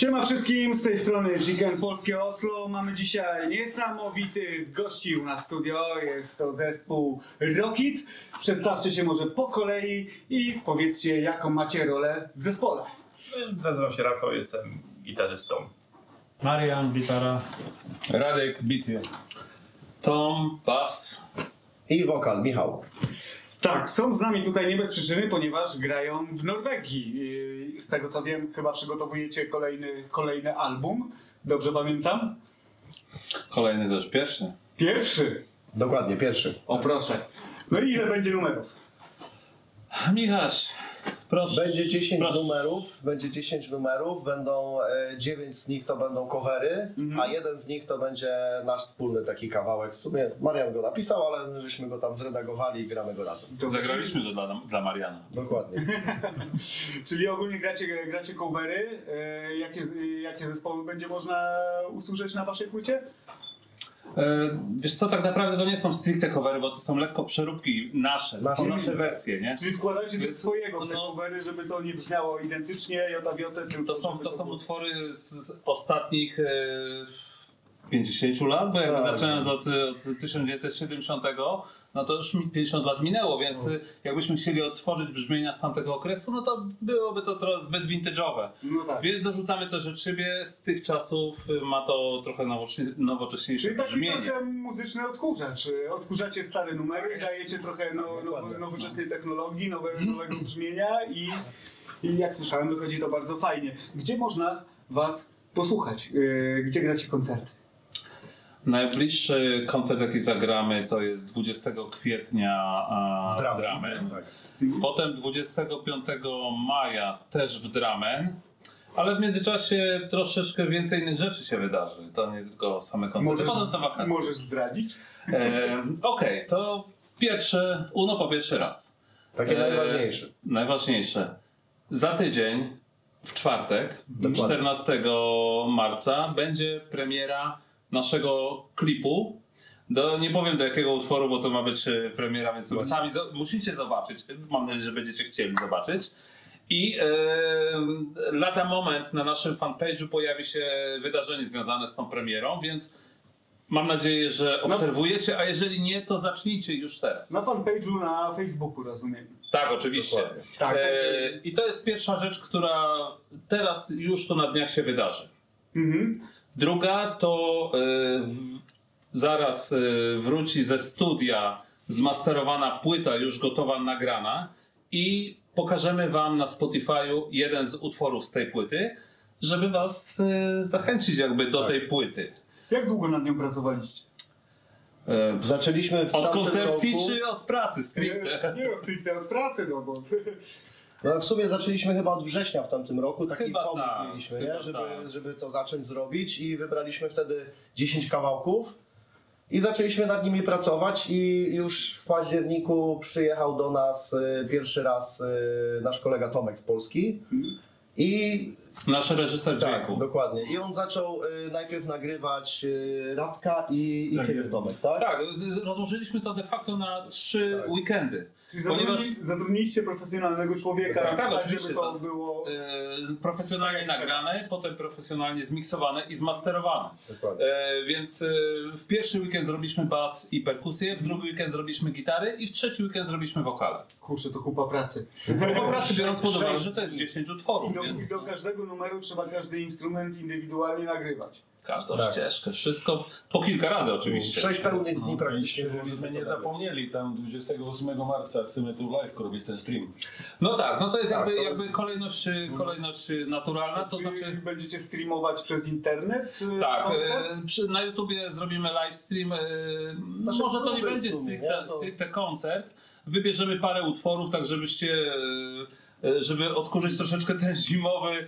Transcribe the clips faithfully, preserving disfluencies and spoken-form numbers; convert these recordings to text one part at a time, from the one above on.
Siema wszystkim, z tej strony Gigan Polskie Oslo. Mamy dzisiaj niesamowitych gości u nas w studio. Jest to zespół RockIt. Przedstawcie się może po kolei i powiedzcie, jaką macie rolę w zespole. Nazywam się Rafał, jestem gitarzystą. Marian, gitara. Radek, bicie. Tom, bas. I wokal, Michał. Tak, są z nami tutaj nie bez przyczyny, ponieważ grają w Norwegii. Z tego co wiem, chyba przygotowujecie kolejny, kolejny album. Dobrze pamiętam? Kolejny też, pierwszy. Pierwszy? Dokładnie, pierwszy. O proszę. No i ile będzie numerów? Michaś, proszę. Będzie dziesięć proszę. numerów, będzie dziesięć numerów, będą dziewięć z nich to będą covery, mhm. a jeden z nich to będzie nasz wspólny taki kawałek. W sumie Marian go napisał, ale żeśmy go tam zredagowali i gramy go razem. To zagraliśmy to dla, dla Mariana. Dokładnie. Czyli ogólnie gracie, gracie covery. Jakie, jakie zespoły będzie można usłyszeć na waszej płycie? Wiesz co, tak naprawdę to nie są stricte covery, bo to są lekko przeróbki nasze, to są nasze wersje, nie? Czyli wkładajcie coś swojego w te no, covery, żeby to nie brzmiało identycznie, jota biotę, tylko to są, to są utwory z, z ostatnich e, pięćdziesięciu lat, bo jak tak, zacząłem tak. Od, od tysiąc dziewięćset siedemdziesiątego, no to już pięćdziesiąt lat minęło, więc no. jakbyśmy chcieli odtworzyć brzmienia z tamtego okresu, no to byłoby to trochę zbyt vintage'owe. No tak. Więc dorzucamy coś od siebie, z tych czasów ma to trochę nowocześniejsze czyli brzmienie. Czyli taki trochę muzyczny odkurzacz. Odkurzacie stare numery, yes. dajecie trochę no, no, nowoczesnej technologii, nowe, nowego brzmienia i, i jak słyszałem, wychodzi to bardzo fajnie. Gdzie można was posłuchać? Gdzie gracie koncerty? Najbliższy koncert, jaki zagramy, to jest dwudziestego kwietnia w Drammen. Drammen. Tak. Potem dwudziestego piątego maja też w Drammen. Ale w międzyczasie troszeczkę więcej innych rzeczy się wydarzy. To nie tylko same koncerty. Możesz, potem są wakacje. Możesz zdradzić? E, Okej, okay, to pierwszy, uno po pierwszy raz. Takie e, najważniejsze. Najważniejsze. Za tydzień, w czwartek, dokładnie. czternastego marca, będzie premiera naszego klipu. Do, nie powiem do jakiego utworu, bo to ma być premiera, więc sobie sami za, musicie zobaczyć. Mam nadzieję, że będziecie chcieli zobaczyć. I e, lada moment na naszym fanpage'u pojawi się wydarzenie związane z tą premierą, więc mam nadzieję, że obserwujecie, a jeżeli nie, to zacznijcie już teraz. Na fanpage'u na Facebooku, rozumiem. Tak, oczywiście. Tak, e, I to jest pierwsza rzecz, która teraz już to na dniach się wydarzy. Mhm. Druga to y, w, zaraz y, wróci ze studia zmasterowana płyta, już gotowa, nagrana i pokażemy wam na Spotify'u jeden z utworów z tej płyty, żeby was y, zachęcić jakby do tak. tej płyty. Jak długo nad nią pracowaliście? Zaczęliśmy w od koncepcji roku. Czy od pracy stricte? Nie, nie stricte od pracy, no bo... No w sumie zaczęliśmy chyba od września w tamtym roku, taki chyba pomysł tak, mieliśmy, nie? Żeby, tak. żeby to zacząć zrobić i wybraliśmy wtedy dziesięć kawałków i zaczęliśmy nad nimi pracować i już w październiku przyjechał do nas y, pierwszy raz y, nasz kolega Tomek z Polski hmm. i... Nasz reżyser dźwięku. Tak, dokładnie. I on zaczął y, najpierw nagrywać y, Radka i, i ciebie, Tomek, tak? Tak, rozłożyliśmy to de facto na trzy tak. weekendy. Czyli ponieważ... zatrudniliście profesjonalnego człowieka, tak, tak, tak żeby to było... Yy, profesjonalnie nagrane, potem profesjonalnie zmiksowane i zmasterowane. Yy, więc yy, w pierwszy weekend zrobiliśmy bas i perkusję, w drugi weekend zrobiliśmy gitary i w trzeci weekend zrobiliśmy wokale. Kurczę, to kupa pracy. Kupa pracy, biorąc pod uwagę, że to jest dziesięć utworów. I do, więc... i do każdego numeru trzeba każdy instrument indywidualnie nagrywać. Każdą tak. ścieżkę, wszystko po kilka razy oczywiście. Sześć pełnych dni praktycznie. No, żebyśmy nie zapomnieli, tam dwudziestego ósmego marca chcemy tu live robić ten stream. No tak, no to jest tak, jakby, to... jakby kolejność, kolejność naturalna. To znaczy będziecie streamować przez internet? Tak, koncert? Na YouTubie zrobimy live stream. Znaczy, może to nie będzie stricte, stricte koncert. Wybierzemy parę utworów, tak żebyście, żeby odkurzyć troszeczkę ten zimowy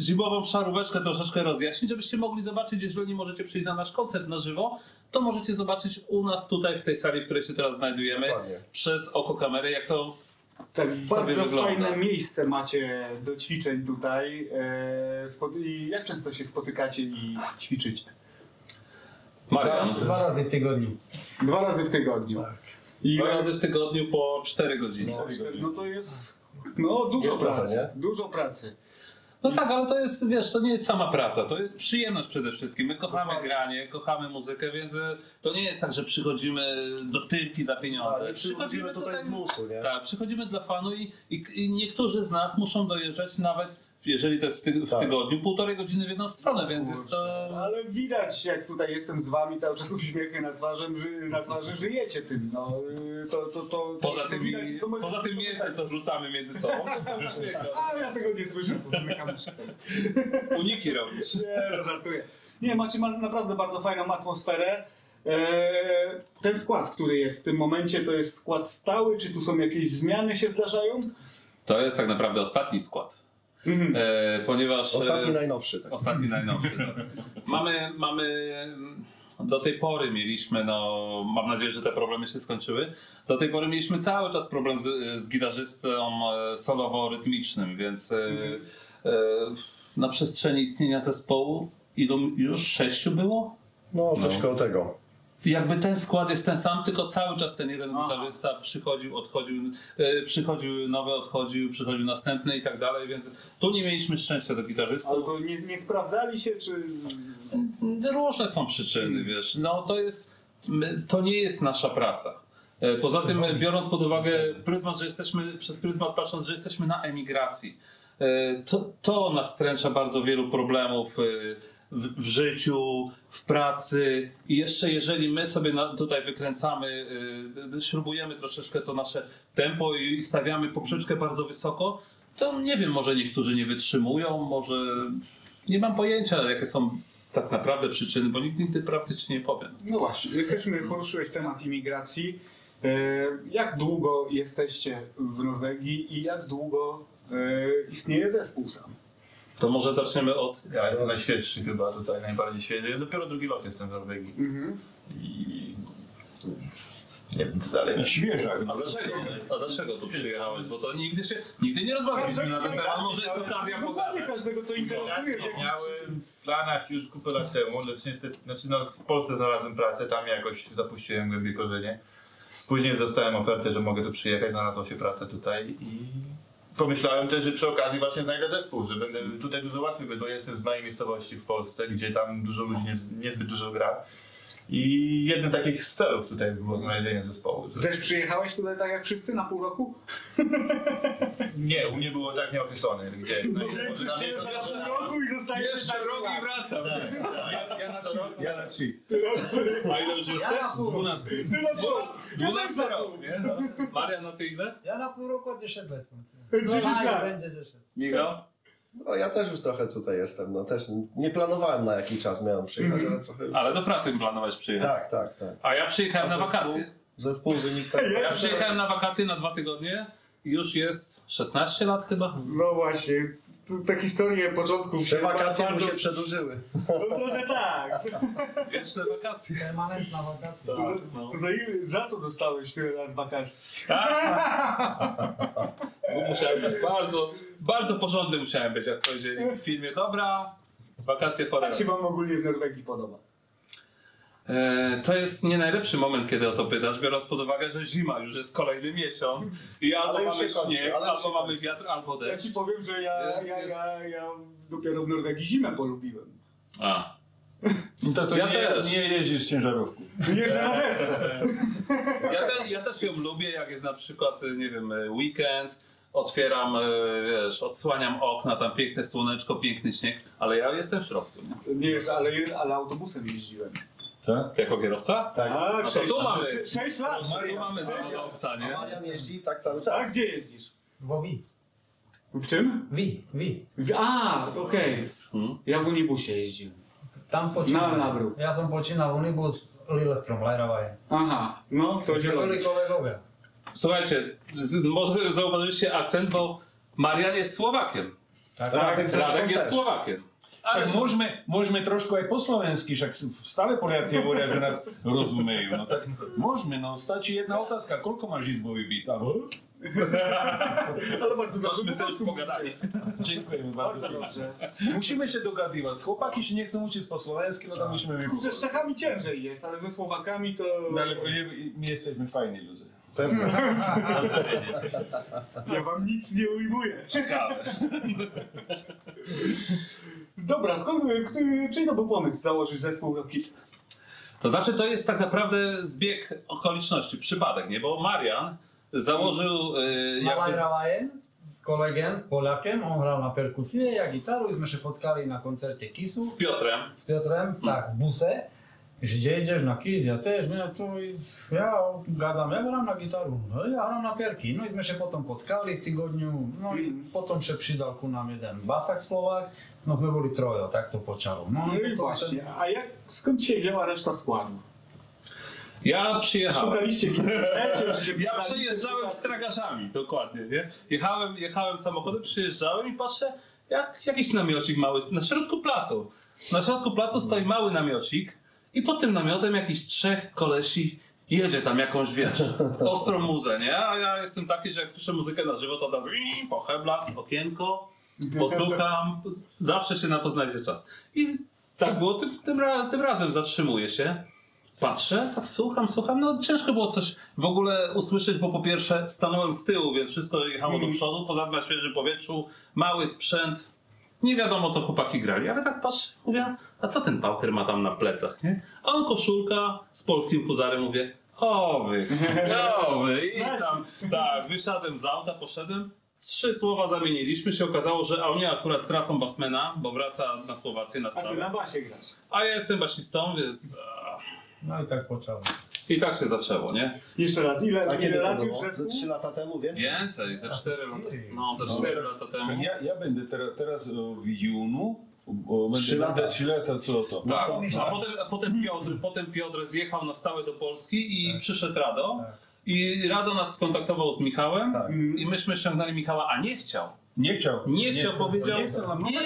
zimową szaróweczkę troszeczkę rozjaśnić, żebyście mogli zobaczyć, jeżeli nie możecie przyjść na nasz koncert na żywo, to możecie zobaczyć u nas tutaj w tej sali, w której się teraz znajdujemy, dokładnie. Przez oko kamery, jak to tak, sobie bardzo wygląda. Fajne miejsce macie do ćwiczeń tutaj. Eee, jak często się spotykacie i ćwiczycie? Marian? Dwa razy w tygodniu. Dwa razy w tygodniu. Tak. I Dwa razy w tygodniu po cztery godziny. No, no to jest no, dużo jest pracy. Prawie. Dużo pracy. No tak, ale to jest, wiesz, to nie jest sama praca, to jest przyjemność przede wszystkim. My kochamy granie, kochamy muzykę, więc to nie jest tak, że przychodzimy do tyrki za pieniądze. A, przychodzimy tutaj, tutaj z musu, nie? Tak, przychodzimy dla fanu i, i, i niektórzy z nas muszą dojeżdżać nawet, jeżeli to jest w tygodniu, półtorej godziny w jedną stronę, więc jest to... Ale widać, jak tutaj jestem z wami, cały czas uśmiechy na twarzy, na twarzy żyjecie tym, no. To, to, to, poza tym, widać, co my, poza tym mięsem, co rzucamy między sobą. Ale ja tego nie słyszę, to zamykam uniki robisz. Nie, no żartuję. Nie, macie naprawdę bardzo fajną atmosferę. Ten skład, który jest w tym momencie, to jest skład stały, czy tu są jakieś zmiany się zdarzają? To jest tak naprawdę ostatni skład. Mm-hmm. E, ponieważ ostatni najnowszy. Tak. Ostatni najnowszy tak. mamy, mamy do tej pory mieliśmy, no mam nadzieję, że te problemy się skończyły. Do tej pory mieliśmy cały czas problem z, z gitarzystą solowo-rytmicznym, więc mm-hmm. e, na przestrzeni istnienia zespołu ilu, już sześciu było? No coś no. koło tego. Jakby ten skład jest ten sam, tylko cały czas ten jeden gitarzysta przychodził, odchodził, yy, przychodził nowy, odchodził, przychodził następny i tak dalej, więc tu nie mieliśmy szczęścia do gitarzystów. Ale to nie, nie sprawdzali się, czy... Różne są przyczyny, wiesz, no to jest, to nie jest nasza praca. Poza tym, biorąc pod uwagę pryzmat, że jesteśmy, przez pryzmat patrząc, że jesteśmy na emigracji, to, to nastręcza bardzo wielu problemów, W, w życiu, w pracy i jeszcze jeżeli my sobie na, tutaj wykręcamy, yy, śrubujemy troszeczkę to nasze tempo i stawiamy poprzeczkę bardzo wysoko, to nie wiem, może niektórzy nie wytrzymują, może nie mam pojęcia, jakie są tak naprawdę przyczyny, bo nikt nigdy praktycznie nie powiem. No właśnie, jesteśmy, poruszyłeś temat imigracji. Yy, jak długo jesteście w Norwegii i jak długo yy, istnieje zespół sam? To może zaczniemy od... Ja jestem najświeższy chyba tutaj, najbardziej świeży. Ja dopiero drugi rok jestem w Norwegii. Mm-hmm. I... Nie wiem co dalej. Świeżak. A dlaczego? A dlaczego tu przyjechałeś? Bo to nigdy się... Nigdy nie rozmawialiśmy na ten temat. Może jest okazja pogadać. No każdego to interesuje. Ja miałem w planach już kupę lat temu, lecz niestety... Znaczy no, w Polsce znalazłem pracę, tam jakoś zapuściłem głębiej korzenie. Później dostałem ofertę, że mogę tu przyjechać, znalazłem się pracę tutaj i... Pomyślałem też, że przy okazji właśnie znajdę zespół, że będę tutaj dużo łatwiej, bo jestem z mojej miejscowości w Polsce, gdzie tam dużo ludzi niezbyt dużo gra. I jednym takich z celów tutaj było znalezienie zespołu. Też przyjechałeś tutaj tak jak wszyscy na pół roku? Nie, u mnie było tak nieokreślone. Gdzie? No, no, jeszcze na jeszcze roku i zostajesz jeszcze tak rok i wracam. Tak, tak. Ja na trzy. Ja na trzy. A ile już jesteś? dwanaście. Ty na pół roku. dwanaście roku, nie? Marian, na ty ile? Ja na pół roku, a dziesięć lat. Będzie dziesięć. Michał? No ja też już trochę tutaj jestem, no też nie planowałem na jaki czas miałem przyjechać, mm-hmm. ale trochę... Ale do pracy planowałeś przyjechać. Tak, tak, tak. A ja przyjechałem A na zespół, wakacje. Zespół wynik tak... Ja przyjechałem na wakacje na dwa tygodnie i już jest szesnaście lat chyba. No właśnie, te historie początków... Te wakacje mu się przedłużyły. No trochę tak. Wieczne wakacje. Permanentna wakacja. Tak, no. za, za co dostałeś tyle lat wakacji? Musiałem być bardzo, bardzo porządny musiałem być, jak powiedzieli w filmie. Dobra, wakacje forever. Jak się wam ogólnie w Norwegii podoba? E, to jest nie najlepszy moment, kiedy o to pytasz, biorąc pod uwagę, że zima już jest kolejny miesiąc i albo ale mamy śnieg, kończy, albo mamy kończy. wiatr, albo deszcz. Ja ci powiem, że ja, ja, ja, ja dopiero w Norwegii zimę polubiłem. A. No to, to ja nie, też. nie jeździsz ciężarówką. Jeżdżę na desce. Ja, te, ja też ją lubię, jak jest na przykład, nie wiem, weekend. Otwieram, wiesz, odsłaniam okna, tam piękne słoneczko, piękny śnieg, ale ja jestem w środku. Nie wiesz, ale, ale autobusem jeździłem. Tak? Jako kierowca? Tak. A, no sześć, to tu mamy. sześć lat. No, tu mamy kierowca, nie? A Marian jeździ tak cały czas. A gdzie jeździsz? W Owi. W czym? Wi, Wi. A, okej. Okay. Hmm? Ja w Unibusie jeździłem. Tam pocina. Na, na ja sam pocinał Unibus Lillestrøm, Leiravaje. Aha, no to zielony. Słuchajcie, może zauważyliście akcent, bo Marian jest Słowakiem. Tak, tak, tak. Radek jest Słowakiem. Ale są... możemy, możemy troszkę po słowenski, jak stale Polacy mówią, że nas rozumieją. No tak, możemy, no staci jedna otázka, koliko masz izbowy bit? Ale bardzo dobrze, my sobie pogadali. Dziękujemy bardzo, bardzo dobrze. Musimy się dogadywać. Chłopaki się nie chcą uczyć po słowenski, no to musimy... Ze Czechami ciężej jest, ale ze Słowakami to... No, ale my jesteśmy fajni ludzie. Pewnie. Ja wam nic nie ujmuję. Ciekawe. Dobra, skąd, czyli to był pomysł założyć zespół RockIt? To znaczy, to jest tak naprawdę zbieg okoliczności, przypadek, nie? Bo Marian założył... Yy, jakby... Marian z kolegiem, Polakiem, on grał na perkusję, ja gitarę, myśmy się spotkali na koncercie Kisu. Z Piotrem. Z Piotrem, tak, w busie. Gdzie idziesz na Kiz, ja też, nie, tu ja gadam, ja gram na gitaru, no, ja gram na pierki, no i myśmy się potem spotkali w tygodniu, no i potem się przydał ku nam jeden basak Słowak, no my byli troje, tak to poczęło. No, no i właśnie, ten... a jak, skąd się wzięła reszta składu? Ja przyjechałem. Szukaliście kimś? Ja przyjeżdżałem z tragarzami, dokładnie, nie? Jechałem, jechałem samochodem, przyjeżdżałem i patrzę, jak jakiś namiocik mały, na środku placu, na środku placu stoi mały namiocik. I pod tym namiotem jakiś trzech kolesi jedzie tam jakąś, wiesz, ostrą muzę, nie? A ja jestem taki, że jak słyszę muzykę na żywo, to od razu po heblach, okienko, posłucham, zawsze się na to znajdzie czas. I tak było, tym, tym, tym razem zatrzymuję się, patrzę, tak słucham, słucham, no ciężko było coś w ogóle usłyszeć, bo po pierwsze stanąłem z tyłu, więc wszystko jechało do przodu, poza tym na świeżym powietrzu, mały sprzęt. Nie wiadomo, co chłopaki grali, ale tak patrzę, mówię, a co ten Pauker ma tam na plecach, nie? A on koszulka z polskim huzarem, mówię, o wy, o wy, i tam, tak, wysiadłem z auta, poszedłem, trzy słowa zamieniliśmy, się okazało, że a oni akurat tracą basmana, bo wraca na Słowację na stałe. A ty na basie grasz. A ja jestem basistą, więc... A... No i tak poczęło. I tak się zaczęło, nie? Jeszcze raz, ile, a ile lat już? Ze trzy lata temu więcej? Więcej, za cztery lata, no, za cztery lata temu. Ja, ja będę ter- teraz w junu, trzy lata, trzy lata, co to? Tak, no to, a potem, a potem, Piotr, potem Piotr zjechał na stałe do Polski i tak. przyszedł Rado. Tak. I Rado nas skontaktował z Michałem tak. i myśmy ściągnęli Michała, a nie chciał. Nie chciał. Nie chciał, nie, powiedział. Nie, chciał. nie, nie,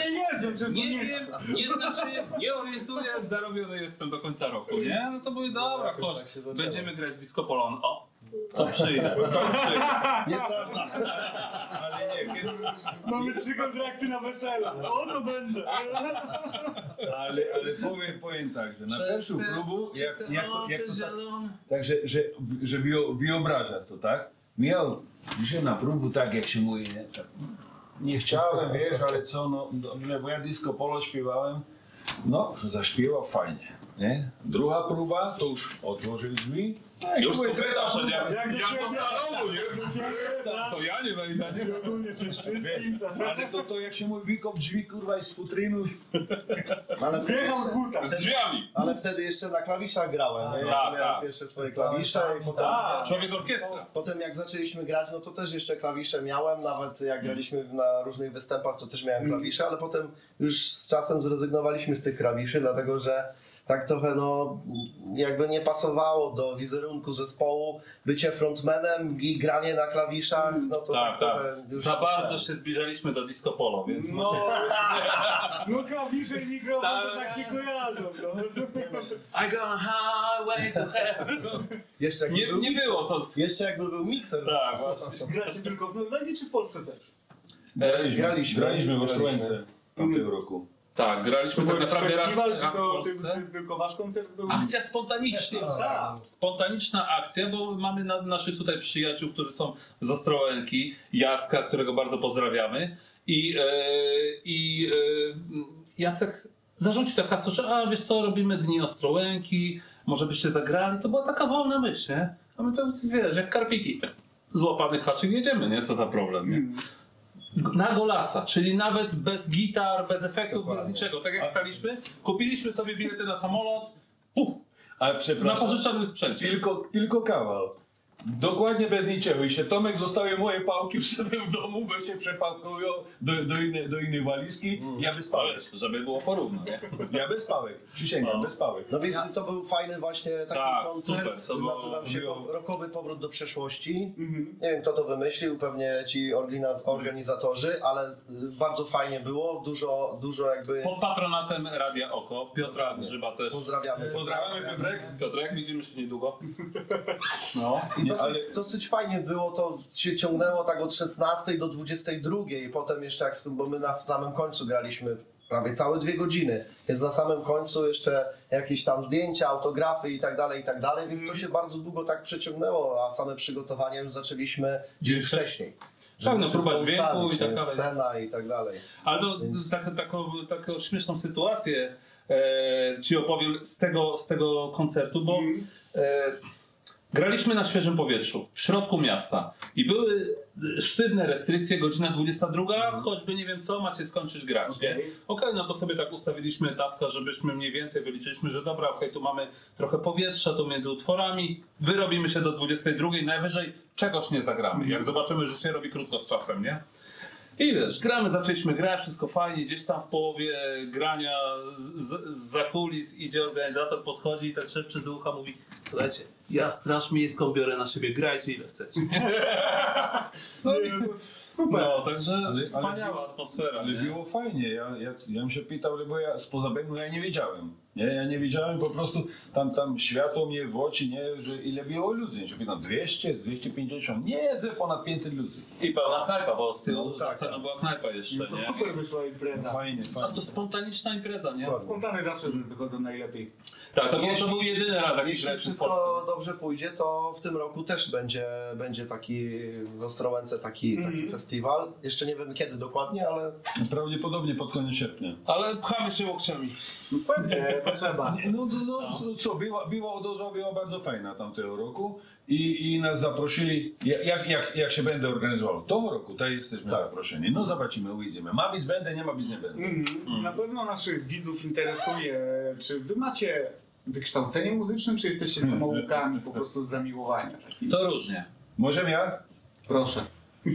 nie, nie, nie, nie znaczy, nie orientuję, zarobiony jestem do końca roku, nie? No to mówię, dobra, no, chodź, tak będziemy grać disco polon. O, to przyjdę, to przyjdę. Nieprawda. Ale nie, kiedy... Mamy trzy kontrakty na wesela. O, to będę. Ale, ale powiem, powiem tak, że na pierwszym próbu... Jak, jak, jak, jak to tak, tak, że, że, że wyobrażasz to, tak? Miał dzisiaj na próbu, tak jak się mówi, nie? Tak. Nie chciałem, wiesz, ale co, no, bo ja disco polo śpiewałem, no, zaśpiewał fajnie, nie? Druga próba, to już otworzył drzwi. Tak, już to pytasz, jak, jak, jak to stanowu, nie? Co ja nie wejdę, nie? Ale to, to jak się mówi, wikop drzwi, kurwa, i z futrynu. Wjechał z buta. Z drzwiami. Ale wtedy jeszcze na klawiszach grałem, nie? Ja miałem pierwsze swoje klawisze i potem... Człowiek orkiestra. Potem jak zaczęliśmy grać, no to też jeszcze klawisze miałem, nawet jak graliśmy na różnych występach, to też miałem klawisze, ale potem już z czasem zrezygnowaliśmy z tych klawiszy, dlatego że tak trochę, no, jakby nie pasowało do wizerunku zespołu, bycie frontmanem i granie na klawiszach, no to tak, tak, tak. Za bardzo się zbliżaliśmy do disco polo, więc... No, no klawisze i mikrofon to tak się kojarzą, no. I go on highway to hell. Jeszcze nie, był, nie było to... Jeszcze jakby był mikser. Tak, właśnie. Gracie tylko w Norwegii czy w Polsce też? Graliśmy, graliśmy, graliśmy w Ostrołęce w tamtym roku. Tak, graliśmy tak naprawdę raz, raz w Polsce. Tylko wasz koncert był... Akcja spontaniczna. Spontaniczna akcja, bo mamy na, naszych tutaj przyjaciół, którzy są z Ostrołęki, Jacka, którego bardzo pozdrawiamy. I, yy, i yy, Jacek zarzucił tak hasło, że a wiesz co, robimy Dni Ostrołęki, może byście zagrali. To była taka wolna myśl, nie? A my to, wiesz, jak karpiki, złapany haczyk jedziemy, nie? Co za problem, nie? Na golasa, czyli nawet bez gitar, bez efektów, dokładnie, bez niczego. Tak jak staliśmy, kupiliśmy sobie bilety na samolot, puf, ale na pożyczanym sprzęcie. Tylko, tylko kawał. Dokładnie bez niczego. I się Tomek zostawił moje pałki, wszedłem w domu, bo się przepałkują do, do, innej, do innej walizki. Mm. Ja bez pałek. Żeby było porówno, nie? Ja bez pałek. Przysięgam, no. bez pałek. No więc to był fajny właśnie taki tak, koncert. Super. To było... Nazywał się Rokowy Powrót do Przeszłości. Mm-hmm. Nie wiem, kto to wymyślił, pewnie ci organizatorzy, ale bardzo fajnie było. Dużo, dużo jakby... Pod patronatem Radia Oko. Piotra Grzyba też. Pozdrawiamy. Pozdrawiamy Piotrek. Piotrek, widzimy się niedługo. No. Dosyć, ale... dosyć fajnie było, to się ciągnęło tak od szesnastej do dwudziestej drugiej, potem jeszcze jak, bo my na samym końcu graliśmy prawie całe dwie godziny. Jest na samym końcu jeszcze jakieś tam zdjęcia, autografy i tak dalej, i tak dalej, więc to się bardzo długo tak przeciągnęło, a same przygotowanie już zaczęliśmy dzień wcześniej. Tak, no próba dźwięku i tak dalej. Scena i tak dalej. Ale to więc... tak, taką, taką śmieszną sytuację e, ci opowiem z tego, z tego koncertu, bo mm. e, graliśmy na świeżym powietrzu, w środku miasta i były sztywne restrykcje, godzina dwudziesta druga, mm. choćby nie wiem co, macie skończyć grać, okay. nie? Okej, okay, no to sobie tak ustawiliśmy taska, żebyśmy mniej więcej wyliczyliśmy, że dobra, okej, okay, tu mamy trochę powietrza, tu między utworami, wyrobimy się do dwudziestej drugiej, najwyżej czegoś nie zagramy, mm. jak zobaczymy, że się robi krótko z czasem, nie? I wiesz, gramy, zaczęliśmy grać, wszystko fajnie, gdzieś tam w połowie grania zza kulis idzie organizator, podchodzi i tak szepcze do ucha, mówi: słuchajcie, ja straż miejską biorę na siebie, grajcie ile chcecie. No, nie, no, super. No, także ale, wspaniała ale, atmosfera. Ale nie? Było fajnie, ja, ja, ja bym się pytał, bo ja spoza bębnu ja nie wiedziałem. Nie, ja nie wiedziałem, po prostu tam, tam światło mnie w oczy, nie, że ile było ludzi, ja pytam, dwieście, dwieście pięćdziesiąt, nie, ponad pięćset ludzi. I pełna knajpa, bo z tyłu no, tak, scena tak. była knajpa jeszcze. No, to nie? Super wyszła impreza. Fajnie, fajnie. A to spontaniczna impreza, nie? No, spontany zawsze wychodzą najlepiej. Tak, to, jeśli, to był jedyny raz jakiś lepszy. Jeśli wszystko dobrze pójdzie, to w tym roku też będzie, będzie taki w Ostrołęce taki, mm-hmm. taki festiwal. Jeszcze nie wiem kiedy dokładnie, ale... Prawdopodobnie pod koniec sierpnia. Ale pchamy się łokciami. Pewnie. Trzeba. No, no, no, no co, była, była odozwa była bardzo fajna tamtego roku i, i nas zaprosili, jak, jak, jak się będę organizował tego roku, to jesteśmy tak. zaproszeni, no zobaczymy, ujdziemy, ma być będę, nie ma być nie będę. Mm, mm. Na pewno naszych widzów interesuje, czy wy macie wykształcenie muzyczne, czy jesteście samoukami po prostu z zamiłowania? To różnie. Możemy ja? Proszę.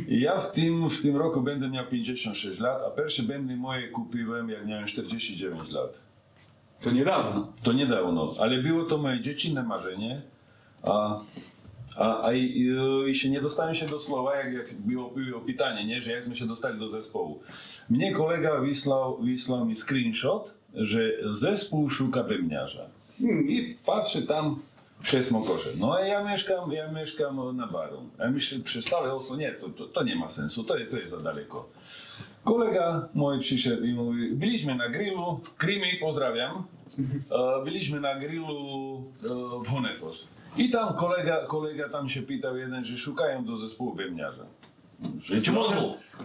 Ja w tym, w tym roku będę miał pięćdziesiąt sześć lat, a pierwsze bębny moje kupiłem jak miałem czterdzieści dziewięć lat. To niedawno. To niedawno, ale było to moje dziecinne marzenie, a, a, a i, i się nie dostałem się do słowa, jak, jak było, było pytanie, nie? Że jakśmy się dostali do zespołu. Mnie kolega wysłał, wysłał mi screenshot, że zespół szuka bębniarza. Hmm. I patrzę tam przez Mokosze. No a ja mieszkam, ja mieszkam na Baru. Ja myślę, przez całe Oslo, nie, to, to, to nie ma sensu, to, to jest za daleko. Kolega mój przyszedł i mówi, byliśmy na grillu, Krymi, pozdrawiam, byliśmy na grillu w Honefos. I tam kolega, kolega tam się pytał jeden, że szukają do zespołu bębniarza. Rzeczy znowu,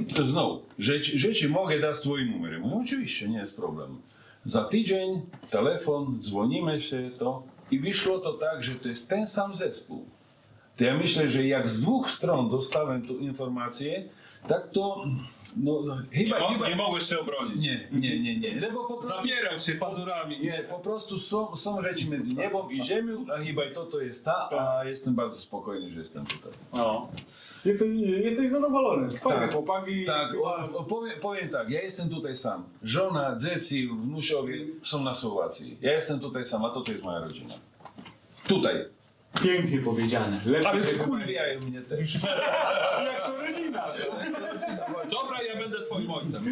może, znowu rzeczy, rzeczy mogę dać twoim numerem. No, oczywiście, nie jest problem. Za tydzień telefon, dzwonimy się to i wyszło to tak, że to jest ten sam zespół. To ja myślę, że jak z dwóch stron dostałem tą informację, tak to no, chyba, nie, chyba... nie mogłeś się obronić. Nie, nie, nie, nie. No, po prostu... Zabierał się pazurami. Nie, po prostu są, są rzeczy między niebą i ziemią, a chyba i to to jest ta, a jestem bardzo spokojny, że jestem tutaj. No. Jesteś, jesteś zadowolony. Fajne tak, chłopaki. Tak, o, o, powiem, powiem tak, ja jestem tutaj sam. Żona, dzieci, wnusiowie są na Słowacji. Ja jestem tutaj sam, a to, to jest moja rodzina. Tutaj. Pięknie powiedziane. Lepiej ale wkurwiają mnie też. Jak to rodzina. Dobra, ja będę twoim ojcem.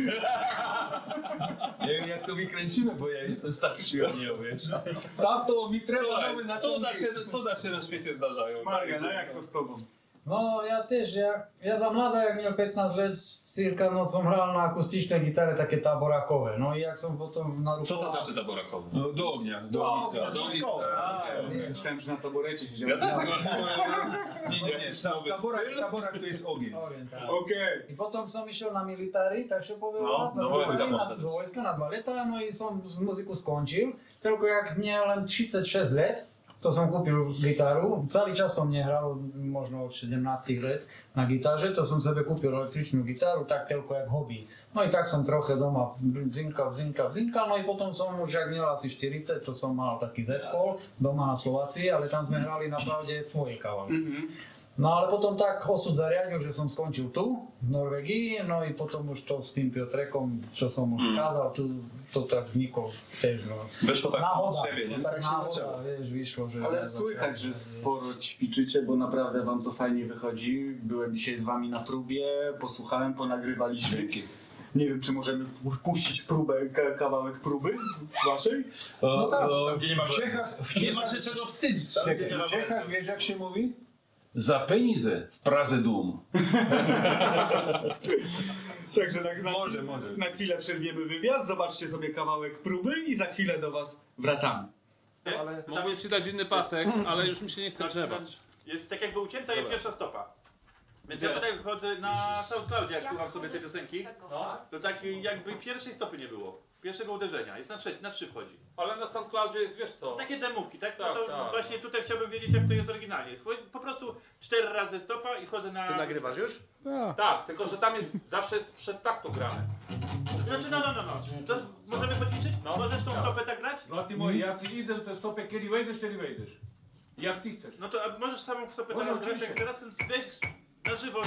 Nie wiem jak to wykręcimy, bo ja jestem starszy od niej, wiesz. Tato, mi trenowały na cuda się, cuda się na świecie zdarzają. Marian, a jak to z tobą? No ja też, ja, ja za mlada jak miał piętnaście lat, tylko no, są grał na akustyczne gitary takie taborakowe, no i jak są potem na ruchu... Co to znaczy taborakowe? No do ognia, do ogniska. Do ogniska. Myślałem, że na taborecie się działo. Ja też tak właśnie nie, nie, nie, taborak to jest ogień. Okej. I potem są jeszcze na military, tak się powiem, do wojska można. Do wojska na dwa lata, no i są z muzyką skończył, tylko jak miałem trzydzieści sześć lat, to sam kupił gitarę, cały czas on nie grał, można od siedemnastu lat na gitarze, to sam sobie kupił elektryczną gitarę, tak tylko jak hobby. No i tak sam trochę doma wzinka, wzinka, wzinka, no i potem są już jak miała się czterdzieści, to sam miał taki zespół doma na Słowacji, ale tam sme grali naprawdę swoje kawałki. No ale potem tak osud zariadził, że sam skończył tu, w Norwegii, no i potem już to z tym Piotrekom, co sam już mm. kazał, to, to tak znikło też. No. Wyszło tak samo z siebie, nie? Tak nahoda, wiesz, wyszło, że... Ale słychać, że sporo ćwiczycie, bo naprawdę wam to fajnie wychodzi. Byłem dzisiaj z wami na próbie, posłuchałem, ponagrywaliśmy. Nie wiem, czy możemy puścić próbę, kawałek próby waszej? No tak, w Czechach nie ma się czego wstydzić. W Czechach wiesz jak się mówi? Za pieniądze w Pradze dum. Także tak na, może, może. Na chwilę przerwiemy wywiad, zobaczcie sobie kawałek próby i za chwilę do was wracamy. Ale tam... Mogę czytać inny pasek, ale już mi się nie chce grzebać. Jest tak jakby ucięta jest pierwsza stopa. Więc gdzie? Ja tutaj wchodzę na SoundCloudzie, jak ja słucham sobie tej piosenki, no. To tak jakby pierwszej stopy nie było. Pierwszego uderzenia, jest na trzy, na trzy wchodzi. Ale na SoundCloudzie jest, wiesz co? Takie demówki, tak? tak, no to tak właśnie tak. Tutaj chciałbym wiedzieć, jak to jest oryginalnie. Po prostu cztery razy stopa i chodzę na... Ty nagrywasz już? No. Tak, tylko że tam jest zawsze jest przed taktu grane. Znaczy no, no, no, no. To możemy poćwiczyć? No. Możesz tą stopę tak grać? No ty moi, ja ci widzę, że tę stopę kiedy wejdziesz, kiedy wejdziesz. Jak ty chcesz. No to a możesz samą stopę tak grać, jak teraz weź na żywo.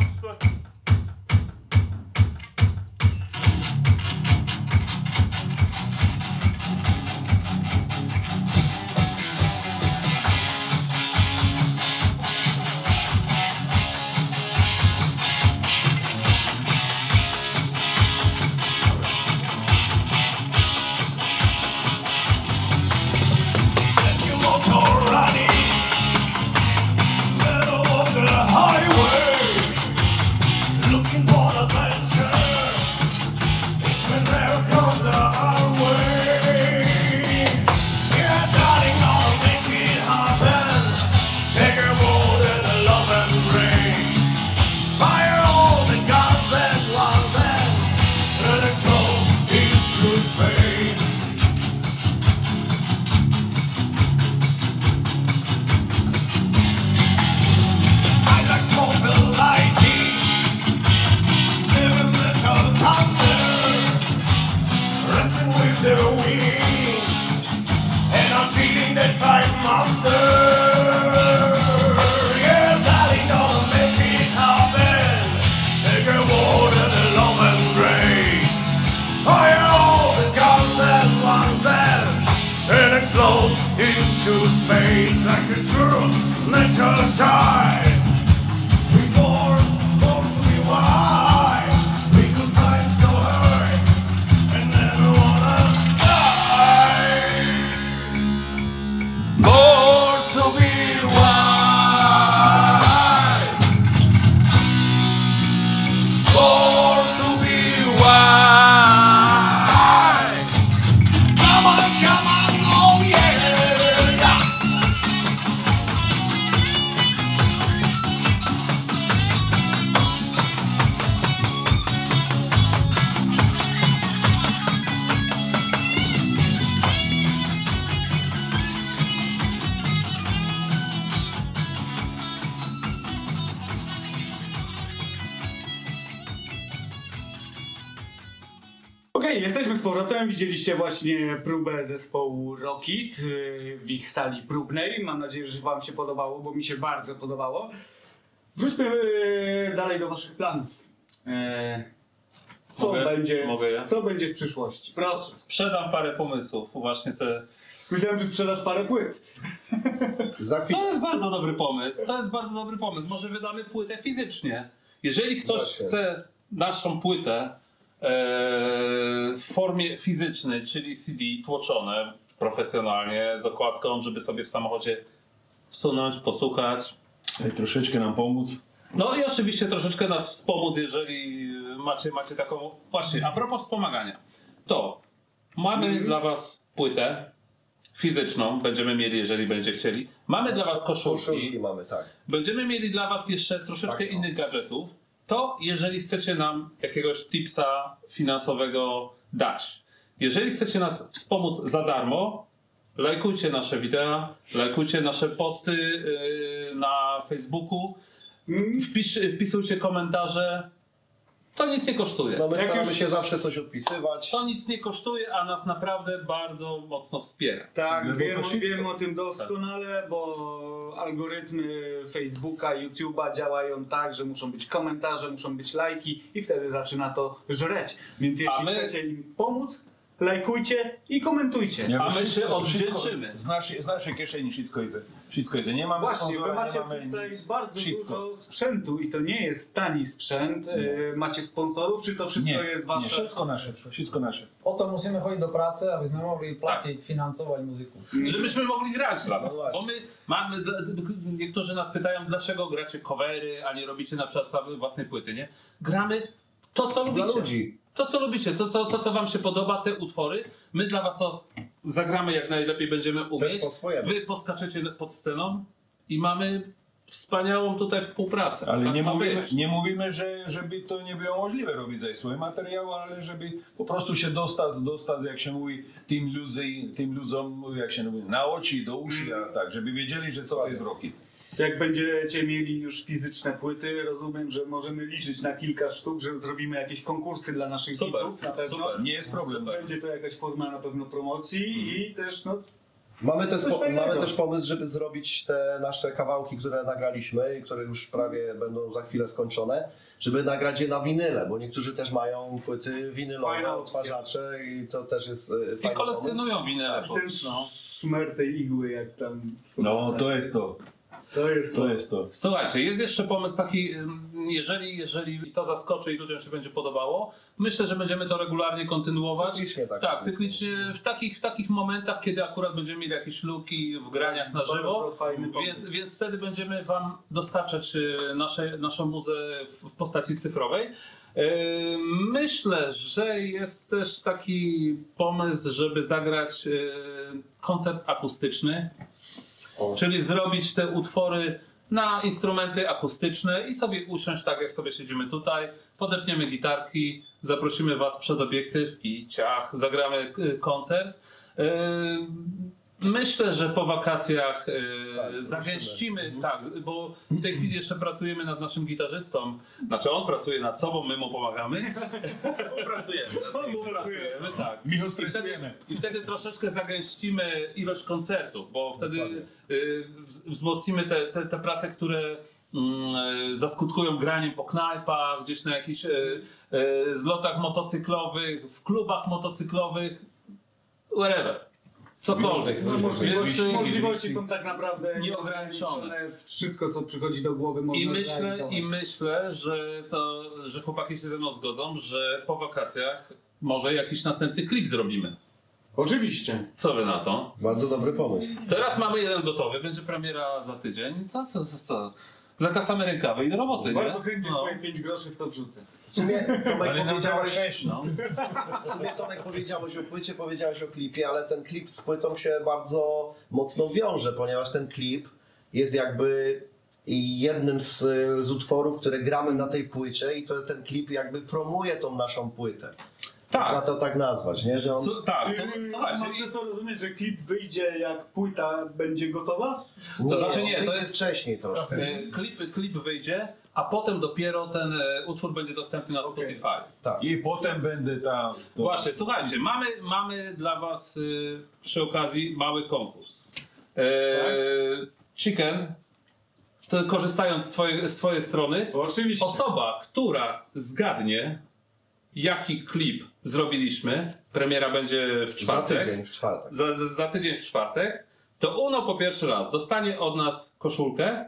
Widzieliście właśnie próbę zespołu RockIt w ich sali próbnej. Mam nadzieję, że wam się podobało, bo mi się bardzo podobało. Wróćmy dalej do waszych planów. Co, mogę? Będzie, mogę ja? Co będzie w przyszłości? Proszę. Sprzedam parę pomysłów. Właśnie sobie... Myślałem, że sprzedasz parę płyt. To jest bardzo dobry pomysł. To jest bardzo dobry pomysł. Może wydamy płytę fizycznie. Jeżeli ktoś właśnie chce naszą płytę w formie fizycznej, czyli C D tłoczone profesjonalnie z okładką, żeby sobie w samochodzie wsunąć, posłuchać. I troszeczkę nam pomóc. No i oczywiście troszeczkę nas wspomóc, jeżeli macie, macie taką... Właśnie, a propos wspomagania, to mamy mm. dla was płytę fizyczną, będziemy mieli, jeżeli będziecie chcieli. Mamy no, dla was koszulki. Koszulki mamy, tak. Będziemy mieli dla was jeszcze troszeczkę tak, no. innych gadżetów. To jeżeli chcecie nam jakiegoś tipsa finansowego dać. Jeżeli chcecie nas wspomóc za darmo, lajkujcie nasze wideo, lajkujcie nasze posty yy, na Facebooku, wpisz, wpisujcie komentarze. To nic nie kosztuje. No my staramy się zawsze coś odpisywać. To nic nie kosztuje, a nas naprawdę bardzo mocno wspiera. Tak, wiem, wiem o tym doskonale, tak. Bo algorytmy Facebooka, YouTube'a działają tak, że muszą być komentarze, muszą być lajki i wtedy zaczyna to żreć. Więc jeśli my... chcecie im pomóc, lajkujcie i komentujcie. Ja a my się odżyczymy. Z, naszy, z naszej kieszeni wszystko idzie. Wszystko idzie. Nie mamy Właśnie, sponsoru, bo macie mamy tutaj nic. bardzo wszystko. dużo sprzętu i to nie jest tani sprzęt. Nie. Macie sponsorów, czy to wszystko nie, jest wasze? Nie, wszystko nasze. Wszystko nasze. Oto musimy chodzić do pracy, abyśmy mogli płacić, tak. finansować muzyków. Mm. Żebyśmy mogli grać dla nas. Bo my mamy, niektórzy nas pytają, dlaczego gracie covery, a nie robicie na przykład same własnej płyty, nie? Gramy to, co lubicie. Dla ludzi. To, co lubicie, to, co, to, co wam się podoba, te utwory. My dla was to zagramy jak najlepiej będziemy umieć. Wy poskaczecie pod sceną i mamy wspaniałą tutaj współpracę. Ale tak nie, mówimy, nie mówimy, że żeby to nie było możliwe robić ze swoim materiałem, ale żeby po prostu się dostać, dostać jak się mówi, tym, ludzi, tym ludziom, jak się mówi, na oczy, do uszy, a tak, żeby wiedzieli, że co to jest RockIt. Jak będziecie mieli już fizyczne płyty, rozumiem, że możemy liczyć na kilka sztuk, że zrobimy jakieś konkursy dla naszych widzów. Na pewno super, nie jest problem. Super. Będzie to jakaś forma na pewno promocji mm. i też no... Mamy też, po, mamy też pomysł, żeby zrobić te nasze kawałki, które nagraliśmy i które już prawie będą za chwilę skończone, żeby nagrać je na winyle, bo niektórzy też mają płyty winylowe, odtwarzacze i to też jest fajny. I kolekcjonują winyle. I ten szmer tej igły jak tam... No to jest to. To jest to. to jest to. Słuchajcie, jest jeszcze pomysł taki, jeżeli, jeżeli to zaskoczy i ludziom się będzie podobało, myślę, że będziemy to regularnie kontynuować. Cyklicznie tak. Tak, cyklicznie w takich, w takich momentach, kiedy akurat będziemy mieli jakieś luki w graniach na żywo, więc, więc wtedy będziemy wam dostarczać nasze, naszą muzę w postaci cyfrowej. Myślę, że jest też taki pomysł, żeby zagrać koncert akustyczny. O. Czyli zrobić te utwory na instrumenty akustyczne i sobie usiąść tak, jak sobie siedzimy tutaj, podepniemy gitarki, zaprosimy was przed obiektyw i ciach, zagramy koncert. Myślę, że po wakacjach tak, zagęścimy, tak, bo w tej chwili jeszcze pracujemy nad naszym gitarzystą, znaczy on pracuje nad sobą, my mu pomagamy. Pracujemy, pracujemy, tak. Michał stresujemy. I wtedy troszeczkę zagęścimy ilość koncertów, bo wtedy wzmocnimy te, te, te prace, które zaskutkują graniem po knajpach, gdzieś na jakichś zlotach motocyklowych, w klubach motocyklowych, wherever. Cokolwiek. No, możliwości, możliwości są tak naprawdę nieograniczone. Wszystko, co przychodzi do głowy, można I myślę, I myślę, że, to, że chłopaki się ze mną zgodzą, że po wakacjach może jakiś następny klip zrobimy. Oczywiście. Co wy na to? Bardzo dobry pomysł. Teraz mamy jeden gotowy, będzie premiera za tydzień. Co, co, co? Zakasamy rękawy i do roboty, no, nie? Bardzo chętnie no. swoje pięć groszy w to wrzucę. W sumie Tomek, powiedziałeś, też, no. w sumie Tomek powiedziałeś o płycie, powiedziałeś o klipie, ale ten klip z płytą się bardzo mocno wiąże, ponieważ ten klip jest jakby jednym z, z utworów, które gramy na tej płycie i to ten klip jakby promuje tą naszą płytę. Tak. Można to tak nazwać, nie? Że on... Co, tak, Czy to rozumieć, że klip wyjdzie jak płyta będzie gotowa? To znaczy nie, to jest wcześniej troszkę. Klip, klip wyjdzie, a potem dopiero ten utwór będzie dostępny na Spotify. Okay. Tak. I potem będę tam... To... Właśnie, słuchajcie, mamy, mamy dla was przy okazji mały konkurs. E, Chicken, to korzystając z twojej, z twojej strony, oczywiście. Osoba, która zgadnie, jaki klip zrobiliśmy, premiera będzie w czwartek, za tydzień w czwartek, za, za, za tydzień w czwartek to Uno po pierwszy raz dostanie od nas koszulkę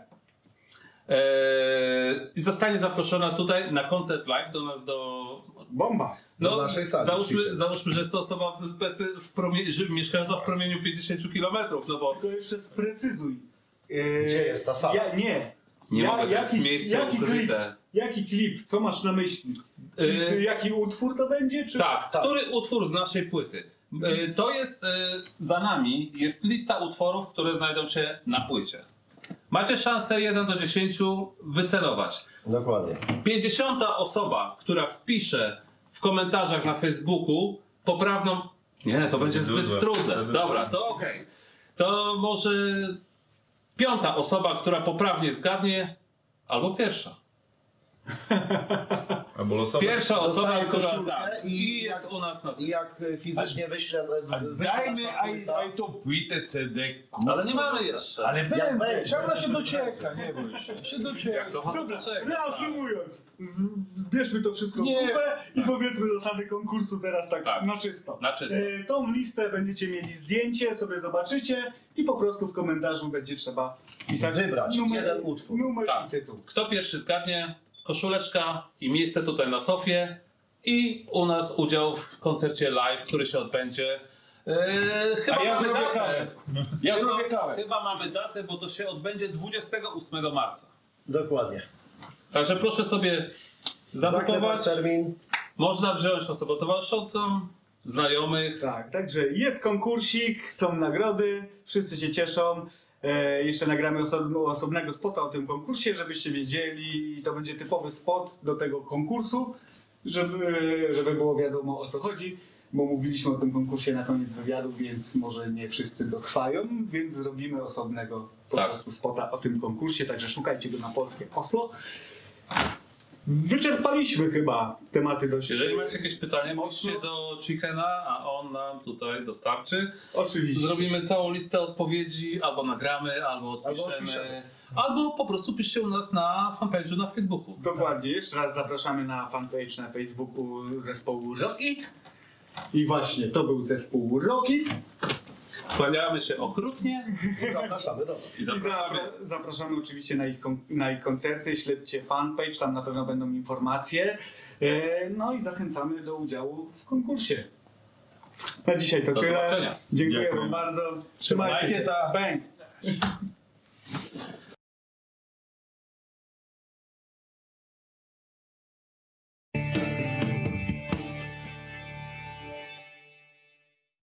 i ee, zostanie zaproszona tutaj na koncert live do nas do... Bomba! No, do naszej sali. Załóżmy, załóżmy, że jest to osoba w promie, że mieszkająca w promieniu pięćdziesięciu kilometrów, no bo... Tylko jeszcze sprecyzuj. Eee, Gdzie jest ta sala? Ja, nie. Nie ja, mogę, jaki, miejsce jaki klip, jaki klip, co masz na myśli? Czy, yy, jaki utwór to będzie? Czy... Tak, tak, który utwór z naszej płyty? Yy, to jest, yy, za nami jest lista utworów, które znajdą się na płycie. Macie szansę jeden do dziesięciu wycelować. Dokładnie. pięćdziesiąta osoba, która wpisze w komentarzach na Facebooku poprawną... Nie, to będzie zbyt trudne. trudne. Dobra, to okej. Okay. To może... Piąta osoba, która poprawnie zgadnie, albo pierwsza. Pierwsza osoba, która da. I jest jak, u nas na... I jak fizycznie wyślę... Dajmy I to płytę C D. Ale nie mamy jeszcze. Ale będzie. Ona się docieka, nie bój się. Się docieka. Dobra, reasumując, zbierzmy to wszystko w kupę i powiedzmy zasady konkursu teraz tak na czysto. Na czysto. Tą listę będziecie mieli zdjęcie, sobie zobaczycie i po prostu w komentarzu będzie trzeba pisać. Wybrać jeden utwór. Numer i tytuł. Kto pierwszy zgadnie? Koszuleczka i miejsce tutaj na sofie i u nas udział w koncercie live, który się odbędzie. Eee, chyba A ja mamy datę. Kawę. Ja chyba, kawę. Chyba mamy datę, bo to się odbędzie dwudziestego ósmego marca. Dokładnie. Także proszę sobie zabukować. Termin. Można wziąć osobę towarzyszącą, znajomych. Tak, także jest konkursik, są nagrody, wszyscy się cieszą. E, jeszcze nagramy osobno, osobnego spota o tym konkursie, żebyście wiedzieli, i to będzie typowy spot do tego konkursu, żeby, żeby było wiadomo, o co chodzi, bo mówiliśmy o tym konkursie na koniec wywiadu, więc może nie wszyscy dotrwają, więc zrobimy osobnego po tak. prostu spota o tym konkursie, także szukajcie go na Polskie Oslo. Wyczerpaliśmy chyba tematy dość. Jeżeli macie jakieś pytanie, mocno do Chickena, a on nam tutaj dostarczy. Oczywiście. Zrobimy całą listę odpowiedzi, albo nagramy, albo odpiszemy, albo, albo po prostu piszcie u nas na fanpage'u na Facebooku. Dokładnie, tak. Jeszcze raz zapraszamy na fanpage na Facebooku zespołu RockIt. I właśnie, to był zespół RockIt. Kłaniamy się okrutnie i zapraszamy do nas. I zapraszamy. I zapraszamy oczywiście na ich, na ich koncerty, śledźcie fanpage, tam na pewno będą informacje. No i zachęcamy do udziału w konkursie. Na dzisiaj to do tyle. Zobaczenia. Dziękuję Wam bardzo. Trzymajcie się. Bang!